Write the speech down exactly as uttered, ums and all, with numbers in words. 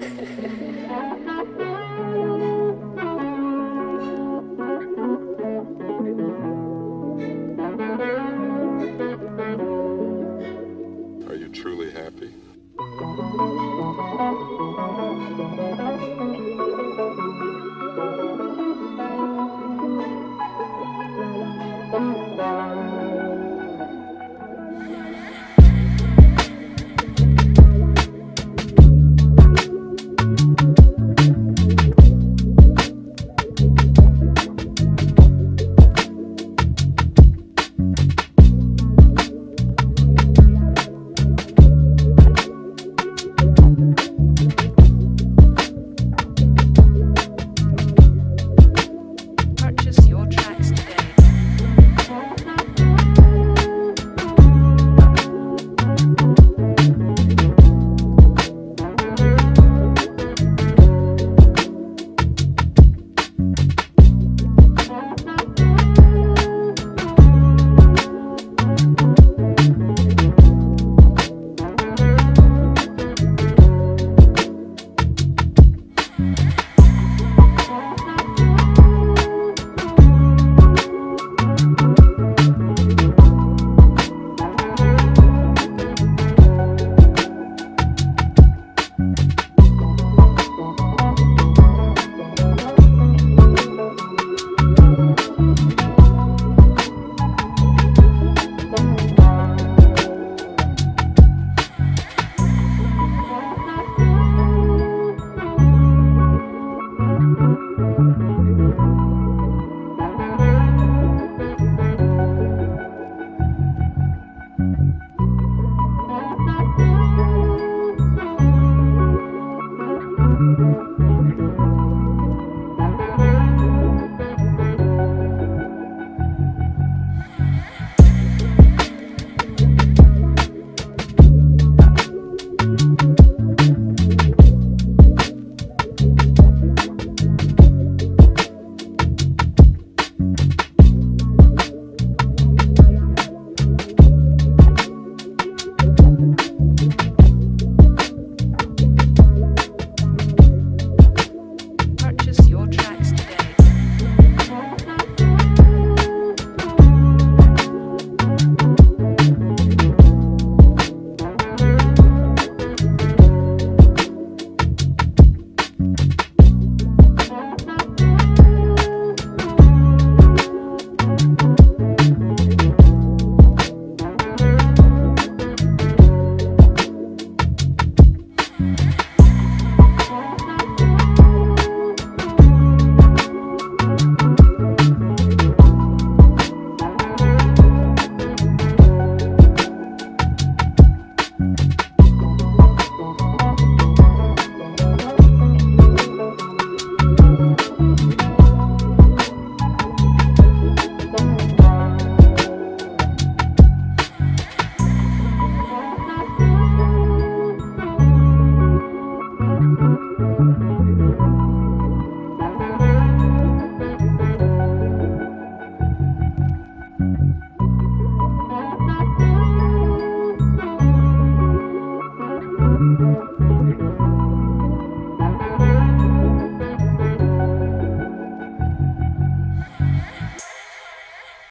Are you truly happy? Thank you.